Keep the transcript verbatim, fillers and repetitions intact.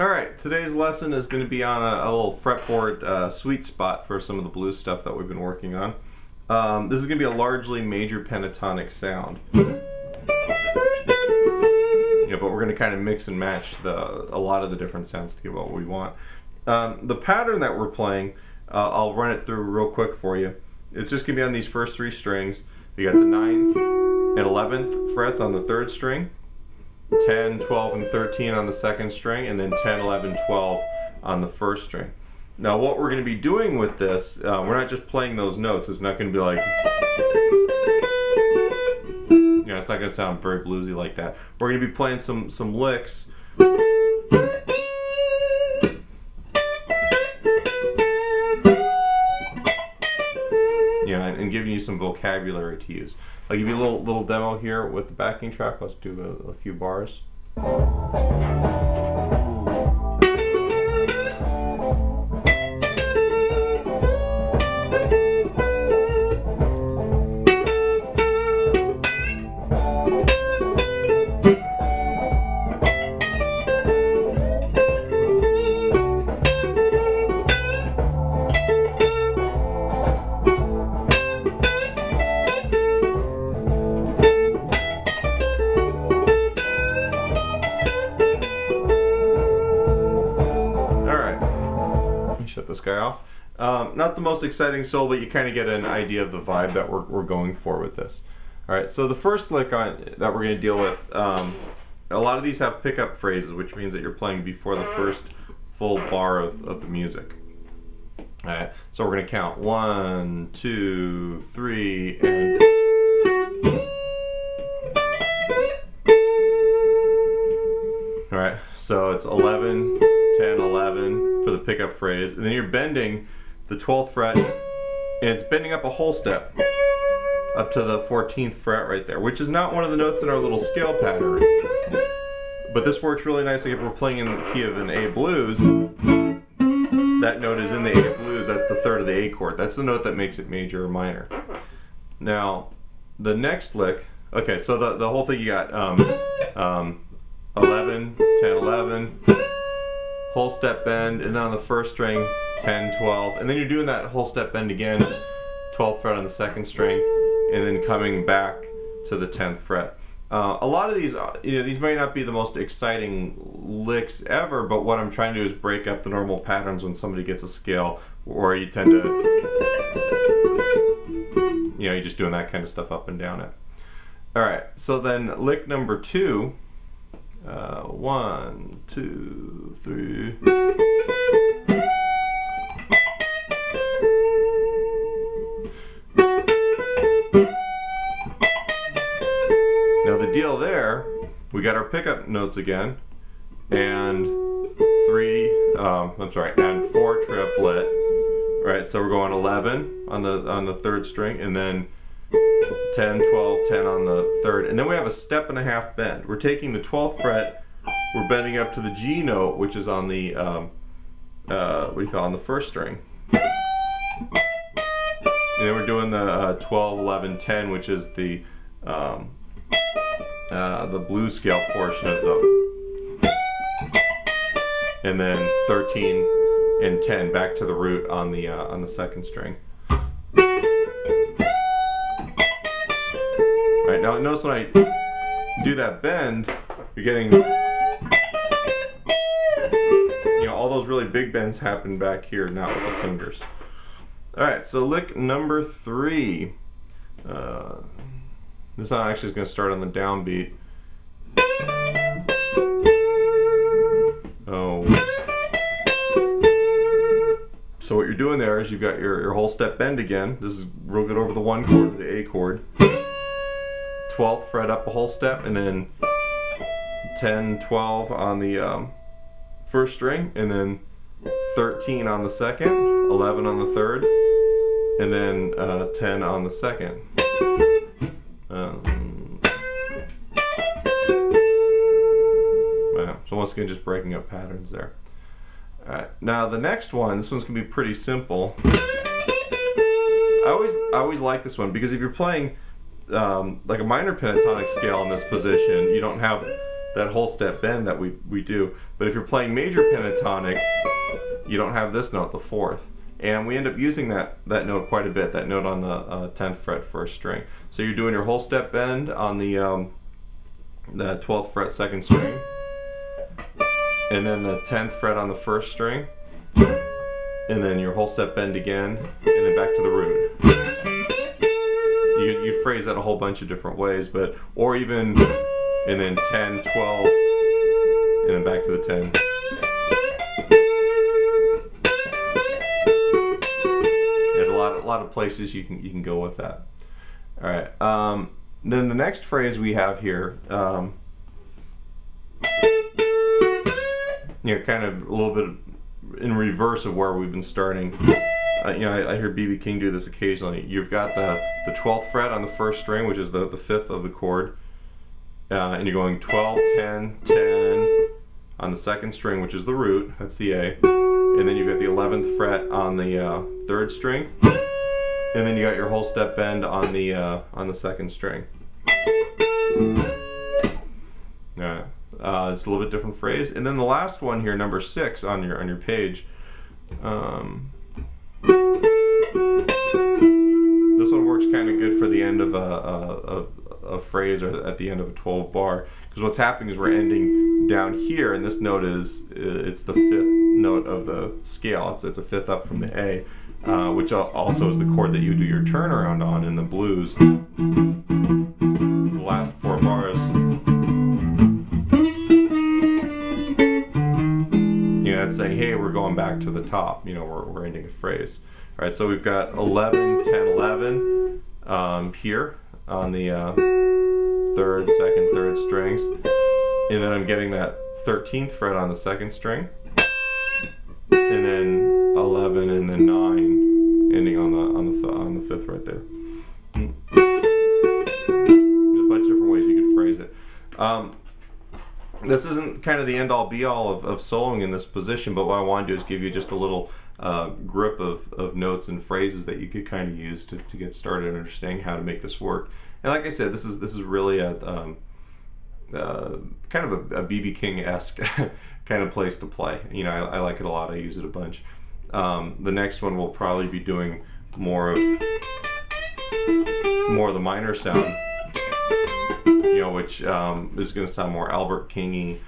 Alright, today's lesson is going to be on a, a little fretboard uh, sweet spot for some of the blues stuff that we've been working on. Um, this is going to be a largely major pentatonic sound. Yeah, but we're going to kind of mix and match the a lot of the different sounds to get what we want. Um, the pattern that we're playing, uh, I'll run it through real quick for you. It's just going to be on these first three strings. You got the ninth and eleventh frets on the third string. ten, twelve, and thirteen on the second string, and then ten, eleven, twelve on the first string. Now what we're going to be doing with this, uh, we're not just playing those notes. It's not going to be like, you know, it's not going to sound very bluesy like that. We're going to be playing some, some licks. You know, and, and giving you some vocabulary to use. I'll give you a little little demo here with the backing track. Let's do a, a few bars. Shut this guy off. Um, not the most exciting solo, but you kind of get an idea of the vibe that we're, we're going for with this. All right, so the first lick on, that we're going to deal with, um, a lot of these have pickup phrases, which means that you're playing before the first full bar of, of the music. All right, so we're going to count one, two, three, and... All right, so it's eleven, ten, eleven... for the pickup phrase, and then you're bending the twelfth fret, and it's bending up a whole step up to the fourteenth fret right there, which is not one of the notes in our little scale pattern, but this works really nicely if we're playing in the key of an A blues. That note is in the A blues. That's the third of the A chord. That's the note that makes it major or minor. Now the next lick, okay, so the, the whole thing, you got um, um, eleven, ten, eleven, whole step bend, and then on the first string, ten, twelve, and then you're doing that whole step bend again, twelfth fret on the second string, and then coming back to the tenth fret. Uh, a lot of these, you know, these may not be the most exciting licks ever, but what I'm trying to do is break up the normal patterns when somebody gets a scale, or you tend to, you know, you're just doing that kind of stuff up and down it. All right, so then lick number two, Uh, one, two, three. Now the deal there, we got our pickup notes again, and three. Um, I'm sorry, and four triplet. Right, so we're going eleven on the on the third string, and then ten, twelve, ten on the third, and then we have a step and a half bend. We're taking the twelfth fret, we're bending up to the G note, which is on the um, uh, what do you call it, on the first string, and then we're doing the uh, twelve, eleven, ten, which is the um, uh, the blues scale portion of it, and then thirteen and ten back to the root on the uh, on the second string. Now notice when I do that bend, you're getting, you know, all those really big bends happen back here, not with the fingers. Alright, so lick number three. Uh, this song actually is going to start on the downbeat. Oh. So what you're doing there is you've got your, your whole step bend again. This is real good over the one chord, the A chord. twelfth fret up a whole step, and then ten, twelve on the um, first string, and then thirteen on the second, eleven on the third, and then uh, ten on the second. Um, yeah. So once again, just breaking up patterns there. All right, now the next one, this one's gonna be pretty simple. I always, I always like this one because if you're playing Um, like a minor pentatonic scale in this position, you don't have that whole step bend that we, we do. But if you're playing major pentatonic, you don't have this note, the fourth. And we end up using that, that note quite a bit, that note on the uh, tenth fret first string. So you're doing your whole step bend on the, um, the twelfth fret second string, and then the tenth fret on the first string, and then your whole step bend again, and then back to the root. You, you phrase that a whole bunch of different ways, but, or even, and then ten, twelve, and then back to the ten. A lot of places you can you can go with that. All right. Um, then the next phrase we have here, um, you know, kind of a little bit of, in reverse of where we've been starting. Uh, you know, I, I hear B B. King do this occasionally. You've got the the twelfth fret on the first string, which is the the fifth of the chord, uh, and you're going twelve, ten, ten on the second string, which is the root. That's the A. And then you've got the eleventh fret on the uh, third string. And then you got your whole step bend on the uh, on the second string. Alright, uh, it's a little bit different phrase. And then the last one here, number six on your on your page. Um, this one works kind of good for the end of a, a, a, a phrase or at the end of a twelve bar, because what's happening is we're ending down here, and this note is it's the fifth note of the scale. It's it's a fifth up from the A. Uh, which also is the chord that you do your turnaround on in the blues. The last four bars. You know, that's saying, hey, we're going back to the top. You know, we're, we're ending a phrase. All right, so we've got eleven, ten, eleven um, here on the uh, third, second, third strings. And then I'm getting that thirteenth fret on the second string. And then eleven and then nine, ending on the on the on the fifth right there. A bunch of different ways you could phrase it. Um, this isn't kind of the end all be all of, of soloing in this position, but what I want to do is give you just a little uh, grip of, of notes and phrases that you could kind of use to, to get started and understanding how to make this work. And like I said, this is this is really a um, uh, kind of a B B. King-esque kind of place to play. You know, I, I like it a lot. I use it a bunch. Um, the next one we'll probably be doing more of more of the minor sound, you know, which um, is going to sound more Albert King-y,